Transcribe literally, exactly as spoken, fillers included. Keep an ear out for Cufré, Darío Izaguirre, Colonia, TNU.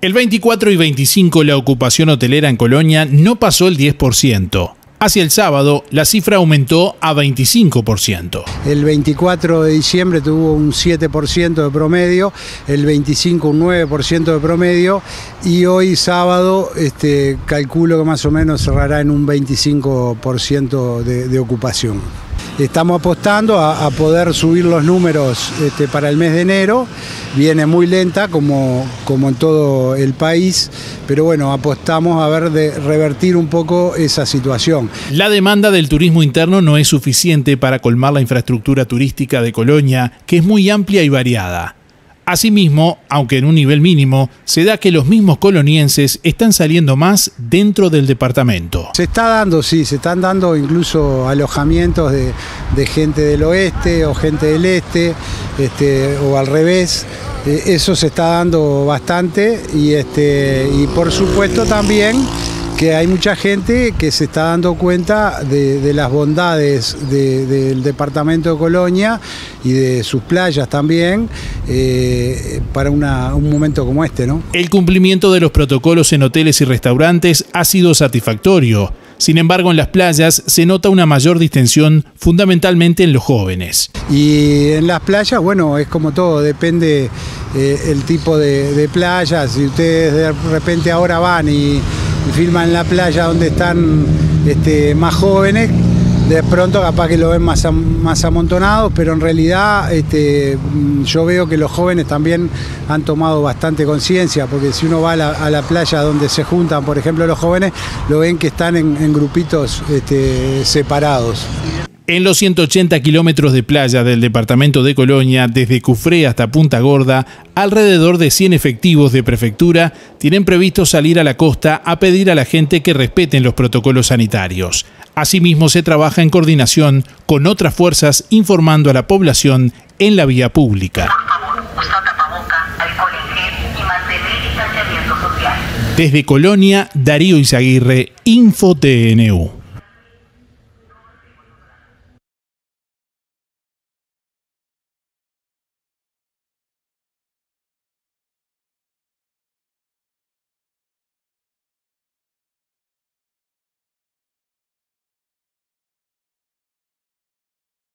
El veinticuatro y veinticinco la ocupación hotelera en Colonia no pasó el diez por ciento. Hacia el sábado la cifra aumentó a veinticinco por ciento. El veinticuatro de diciembre tuvo un siete por ciento de promedio, el veinticinco un nueve por ciento de promedio y hoy sábado este, calculo que más o menos cerrará en un veinticinco por ciento de, de ocupación. Estamos apostando a, a poder subir los números este, para el mes de enero. Viene muy lenta como, como en todo el país, pero bueno, apostamos a ver de revertir un poco esa situación. La demanda del turismo interno no es suficiente para colmar la infraestructura turística de Colonia, que es muy amplia y variada. Asimismo, aunque en un nivel mínimo, se da que los mismos colonienses están saliendo más dentro del departamento. Se está dando, sí, se están dando incluso alojamientos de, de gente del oeste o gente del este, este o al revés. Eso se está dando bastante y, este, y por supuesto también que hay mucha gente que se está dando cuenta de, de las bondades de, del departamento de Colonia y de sus playas también eh, para una, un momento como este, ¿no? El cumplimiento de los protocolos en hoteles y restaurantes ha sido satisfactorio. Sin embargo, en las playas se nota una mayor distensión, fundamentalmente en los jóvenes. Y en las playas, bueno, es como todo, depende eh, el tipo de, de playa. Si ustedes de repente ahora van y filman la playa donde están este, más jóvenes, de pronto capaz que lo ven más, más amontonados, pero en realidad este, yo veo que los jóvenes también han tomado bastante conciencia, porque si uno va a la, a la playa donde se juntan, por ejemplo, los jóvenes, lo ven que están en, en grupitos este, separados. En los ciento ochenta kilómetros de playa del departamento de Colonia, desde Cufré hasta Punta Gorda, alrededor de cien efectivos de prefectura tienen previsto salir a la costa a pedir a la gente que respeten los protocolos sanitarios. Asimismo, se trabaja en coordinación con otras fuerzas informando a la población en la vía pública. Desde Colonia, Darío Izaguirre, Info T N U.